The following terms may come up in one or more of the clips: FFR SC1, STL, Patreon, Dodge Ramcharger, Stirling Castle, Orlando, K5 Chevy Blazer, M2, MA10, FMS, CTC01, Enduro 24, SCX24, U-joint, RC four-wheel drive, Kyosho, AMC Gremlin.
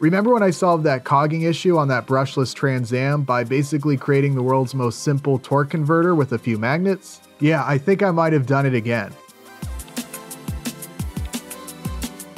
Remember when I solved that cogging issue on that brushless Trans Am by basically creating the world's most simple torque converter with a few magnets? Yeah, I think I might have done it again.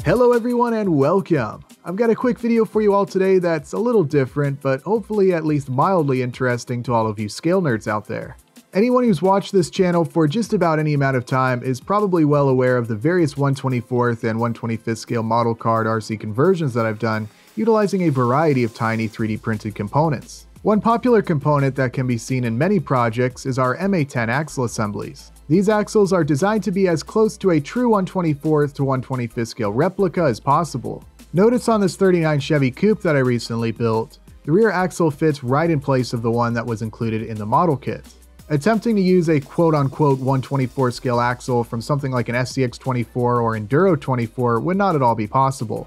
Hello everyone and welcome. I've got a quick video for you all today that's a little different, but hopefully at least mildly interesting to all of you scale nerds out there. Anyone who's watched this channel for just about any amount of time is probably well aware of the various 1/24th and 1/25th scale model card RC conversions that I've done, utilizing a variety of tiny 3D printed components. One popular component that can be seen in many projects is our MA10 axle assemblies. These axles are designed to be as close to a true 1/24th to 1/25th scale replica as possible. Notice on this 39 Chevy Coupe that I recently built, the rear axle fits right in place of the one that was included in the model kit. Attempting to use a quote-unquote 1/24 scale axle from something like an SCX24 or Enduro 24 would not at all be possible.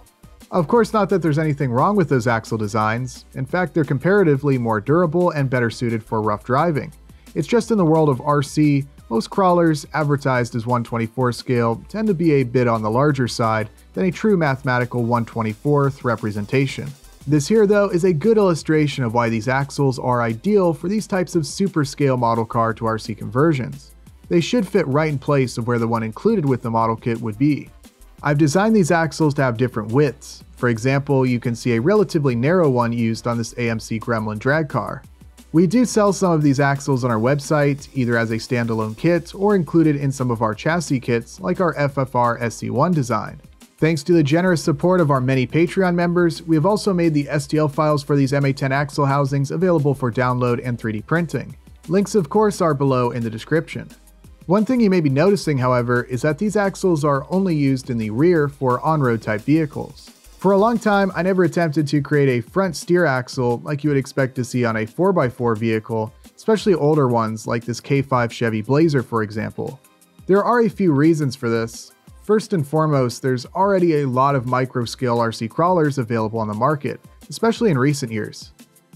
Of course, not that there's anything wrong with those axle designs. In fact, they're comparatively more durable and better suited for rough driving. It's just in the world of RC, most crawlers advertised as 1/24 scale tend to be a bit on the larger side than a true mathematical 1/24th representation. This here though is a good illustration of why these axles are ideal for these types of super scale model car to RC conversions. They should fit right in place of where the one included with the model kit would be. I've designed these axles to have different widths. For example, you can see a relatively narrow one used on this AMC Gremlin drag car. We do sell some of these axles on our website, either as a standalone kit or included in some of our chassis kits like our FFR SC1 design. Thanks to the generous support of our many Patreon members, we have also made the STL files for these MA10 axle housings available for download and 3D printing. Links of course are below in the description. One thing you may be noticing, however, is that these axles are only used in the rear for on-road type vehicles. For a long time, I never attempted to create a front steer axle like you would expect to see on a 4x4 vehicle, especially older ones like this K5 Chevy Blazer, for example. There are a few reasons for this. First and foremost, there's already a lot of micro-scale RC crawlers available on the market, especially in recent years.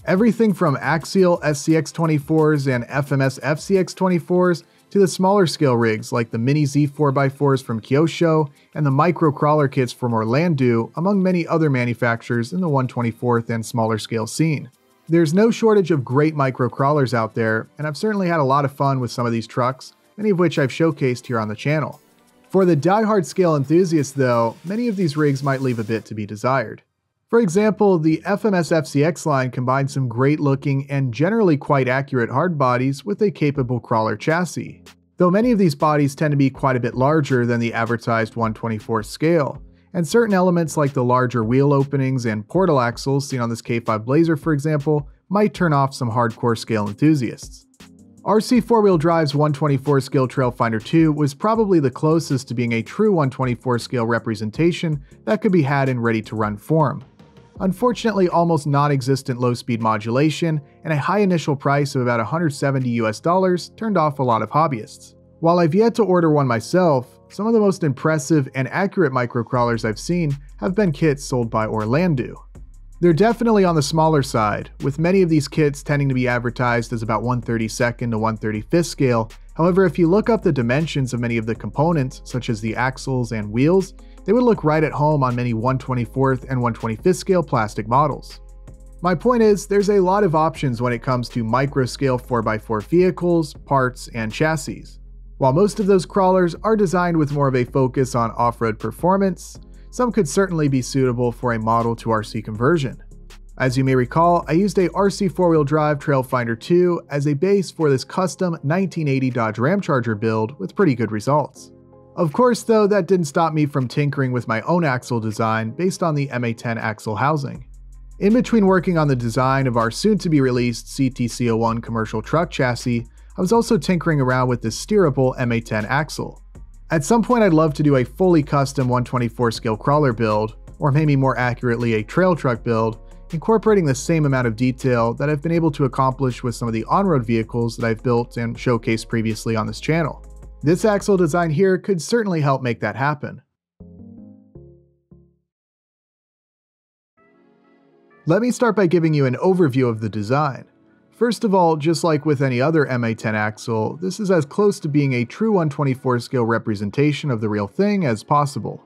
Everything from axial SCX24s and FMS FCX24s to the smaller scale rigs like the Mini Z 4x4s from Kyosho and the micro crawler kits from Orlando, among many other manufacturers in the 1/24th and smaller scale scene. There's no shortage of great micro crawlers out there, and I've certainly had a lot of fun with some of these trucks, many of which I've showcased here on the channel. For the diehard scale enthusiasts though, many of these rigs might leave a bit to be desired. For example, the FMS FCX line combines some great looking and generally quite accurate hard bodies with a capable crawler chassis. Though many of these bodies tend to be quite a bit larger than the advertised 1/24 scale, and certain elements like the larger wheel openings and portal axles seen on this K5 Blazer for example, might turn off some hardcore scale enthusiasts. RC four-wheel drive's 1/24 scale Trail Finder II was probably the closest to being a true 1/24 scale representation that could be had in ready-to-run form. Unfortunately, almost non-existent low-speed modulation and a high initial price of about $170 turned off a lot of hobbyists. While I've yet to order one myself, some of the most impressive and accurate microcrawlers I've seen have been kits sold by Orlando. They're definitely on the smaller side, with many of these kits tending to be advertised as about 1/32nd to 1/35th scale. However, if you look up the dimensions of many of the components, such as the axles and wheels, they would look right at home on many 1/24th and 1/25th scale plastic models. My point is, there's a lot of options when it comes to micro-scale 4x4 vehicles, parts, and chassis. While most of those crawlers are designed with more of a focus on off-road performance, some could certainly be suitable for a model to RC conversion. As you may recall, I used a RC four-wheel drive Trail Finder II as a base for this custom 1980 Dodge Ramcharger build with pretty good results. Of course though, that didn't stop me from tinkering with my own axle design based on the MA10 axle housing. In between working on the design of our soon-to-be-released CTC01 commercial truck chassis, I was also tinkering around with this steerable MA10 axle. At some point I'd love to do a fully custom 1/24 scale crawler build, or maybe more accurately a trail truck build, incorporating the same amount of detail that I've been able to accomplish with some of the on-road vehicles that I've built and showcased previously on this channel. This axle design here could certainly help make that happen. Let me start by giving you an overview of the design. First of all, just like with any other MA10 axle, this is as close to being a true 1/24 scale representation of the real thing as possible.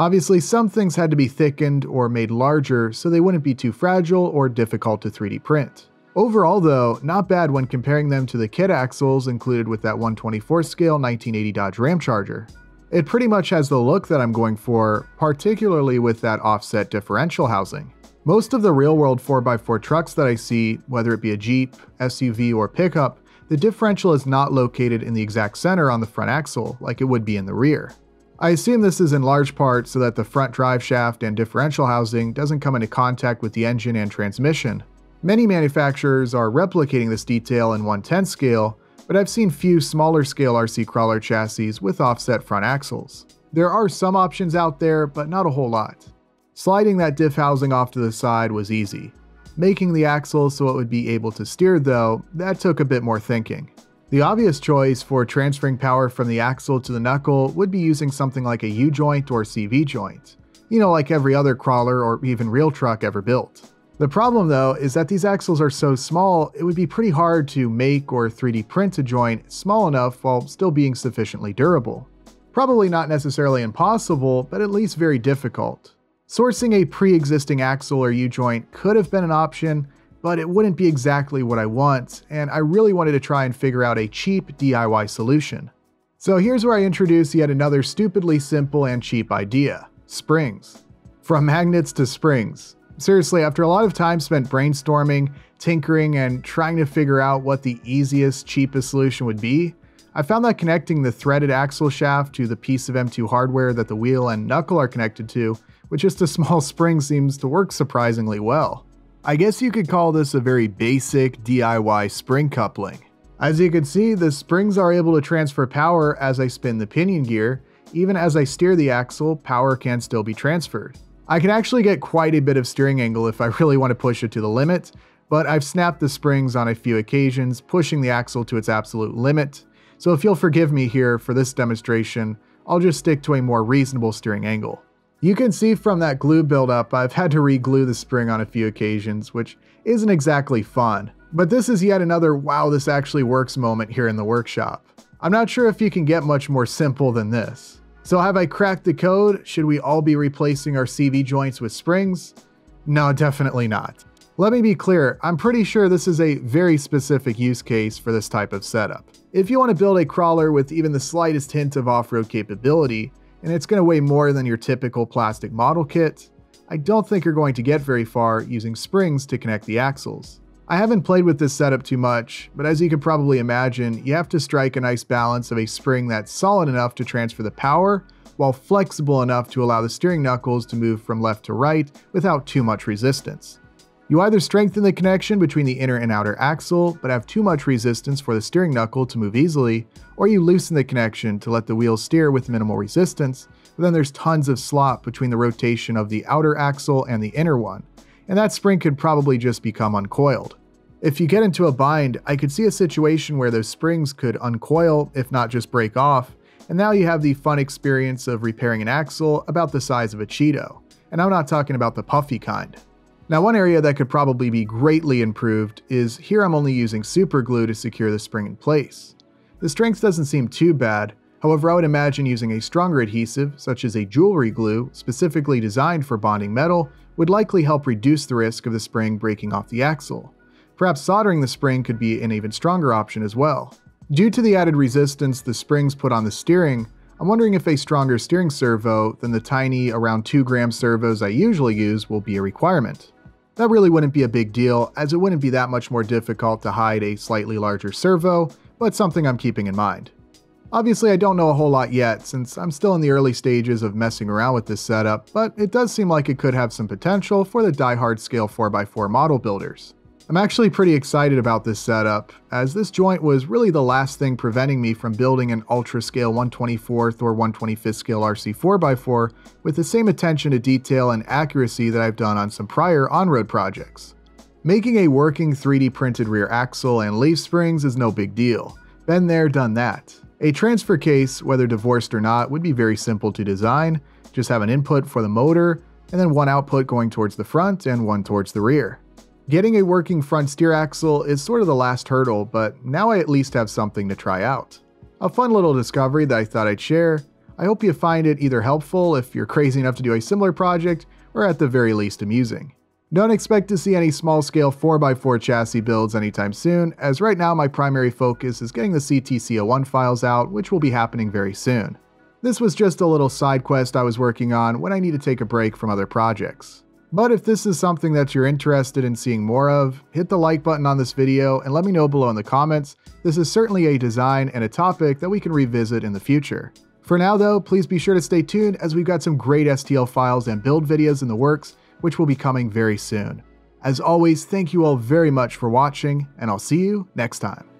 Obviously, some things had to be thickened or made larger so they wouldn't be too fragile or difficult to 3D print. Overall though, not bad when comparing them to the kit axles included with that 1/24 scale 1980 Dodge Ramcharger. It pretty much has the look that I'm going for, particularly with that offset differential housing. Most of the real-world 4x4 trucks that I see, whether it be a Jeep, SUV, or pickup, the differential is not located in the exact center on the front axle like it would be in the rear. I assume this is in large part so that the front drive shaft and differential housing doesn't come into contact with the engine and transmission. Many manufacturers are replicating this detail in 1/10 scale, but I've seen few smaller scale RC crawler chassis with offset front axles. There are some options out there, but not a whole lot. Sliding that diff housing off to the side was easy. Making the axle so it would be able to steer though, that took a bit more thinking. The obvious choice for transferring power from the axle to the knuckle would be using something like a U-joint or CV joint. You know, like every other crawler or even real truck ever built. The problem though is that these axles are so small, it would be pretty hard to make or 3D print a joint small enough while still being sufficiently durable. Probably not necessarily impossible, but at least very difficult. Sourcing a pre-existing axle or U-joint could have been an option, but it wouldn't be exactly what I want, and I really wanted to try and figure out a cheap DIY solution. So here's where I introduce yet another stupidly simple and cheap idea: springs. From magnets to springs. Seriously, after a lot of time spent brainstorming, tinkering, and trying to figure out what the easiest, cheapest solution would be, I found that connecting the threaded axle shaft to the piece of M2 hardware that the wheel and knuckle are connected to with just a small spring seems to work surprisingly well. I guess you could call this a very basic DIY spring coupling. As you can see, the springs are able to transfer power as I spin the pinion gear. Even as I steer the axle, power can still be transferred. I can actually get quite a bit of steering angle if I really want to push it to the limit, but I've snapped the springs on a few occasions, pushing the axle to its absolute limit, so if you'll forgive me here for this demonstration, I'll just stick to a more reasonable steering angle. You can see from that glue buildup, I've had to re-glue the spring on a few occasions, which isn't exactly fun. But this is yet another wow, this actually works moment here in the workshop. I'm not sure if you can get much more simple than this. So have I cracked the code? Should we all be replacing our CV joints with springs? No, definitely not. Let me be clear, I'm pretty sure this is a very specific use case for this type of setup. If you want to build a crawler with even the slightest hint of off-road capability, and it's going to weigh more than your typical plastic model kit, I don't think you're going to get very far using springs to connect the axles. I haven't played with this setup too much, but as you can probably imagine, you have to strike a nice balance of a spring that's solid enough to transfer the power, while flexible enough to allow the steering knuckles to move from left to right without too much resistance. You either strengthen the connection between the inner and outer axle, but have too much resistance for the steering knuckle to move easily, or you loosen the connection to let the wheel steer with minimal resistance, but then there's tons of slop between the rotation of the outer axle and the inner one, and that spring could probably just become uncoiled. If you get into a bind, I could see a situation where those springs could uncoil, if not just break off, and now you have the fun experience of repairing an axle about the size of a Cheeto. And I'm not talking about the puffy kind. Now, one area that could probably be greatly improved is here I'm only using super glue to secure the spring in place. The strength doesn't seem too bad, however I would imagine using a stronger adhesive, such as a jewelry glue specifically designed for bonding metal, would likely help reduce the risk of the spring breaking off the axle. Perhaps soldering the spring could be an even stronger option as well. Due to the added resistance the springs put on the steering, I'm wondering if a stronger steering servo than the tiny around 2-gram servos I usually use will be a requirement. That really wouldn't be a big deal, as it wouldn't be that much more difficult to hide a slightly larger servo, but something I'm keeping in mind. Obviously I don't know a whole lot yet since I'm still in the early stages of messing around with this setup, but it does seem like it could have some potential for the die-hard scale 4x4 model builders. I'm actually pretty excited about this setup, as this joint was really the last thing preventing me from building an ultra scale 1/24th or 1/25th scale RC 4x4 with the same attention to detail and accuracy that I've done on some prior on-road projects. Making a working 3D printed rear axle and leaf springs is no big deal. Been there, done that. A transfer case, whether divorced or not, would be very simple to design. Just have an input for the motor, and then one output going towards the front and one towards the rear. Getting a working front steer axle is sort of the last hurdle, but now I at least have something to try out. A fun little discovery that I thought I'd share. I hope you find it either helpful if you're crazy enough to do a similar project, or at the very least amusing. Don't expect to see any small-scale 4x4 chassis builds anytime soon, as right now my primary focus is getting the CTC01 files out, which will be happening very soon. This was just a little side quest I was working on when I need to take a break from other projects. But if this is something that you're interested in seeing more of, hit the like button on this video and let me know below in the comments. This is certainly a design and a topic that we can revisit in the future. For now though, please be sure to stay tuned as we've got some great STL files and build videos in the works, which will be coming very soon. As always, thank you all very much for watching, and I'll see you next time.